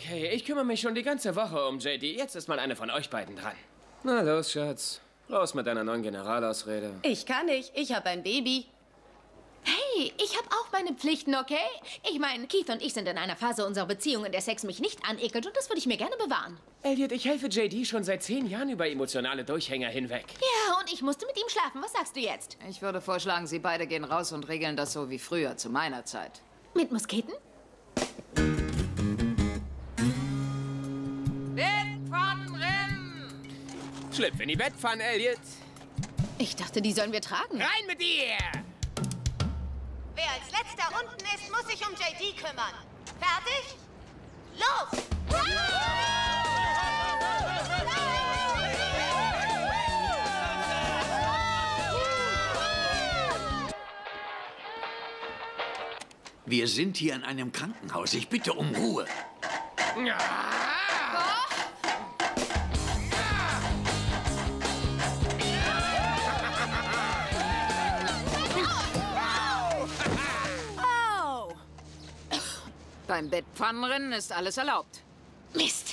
Okay, ich kümmere mich schon die ganze Woche um JD. Jetzt ist mal eine von euch beiden dran. Na los, Schatz. Raus mit deiner neuen Generalausrede. Ich kann nicht. Ich habe ein Baby. Hey, ich habe auch meine Pflichten, okay? Ich meine, Keith und ich sind in einer Phase unserer Beziehung, in der Sex mich nicht anekelt und das würde ich mir gerne bewahren. Elliot, ich helfe JD schon seit 10 Jahren über emotionale Durchhänger hinweg. Ja, und ich musste mit ihm schlafen. Was sagst du jetzt? Ich würde vorschlagen, Sie beide gehen raus und regeln das so wie früher, zu meiner Zeit. Mit Musketen? Schlüpf in die Bettpfanne, Elliot. Ich dachte, die sollen wir tragen. Rein mit dir! Wer als letzter unten ist, muss sich um JD kümmern. Fertig? Los! Wir sind hier in einem Krankenhaus. Ich bitte um Ruhe. Beim Bettpfannenrennen ist alles erlaubt. Mist!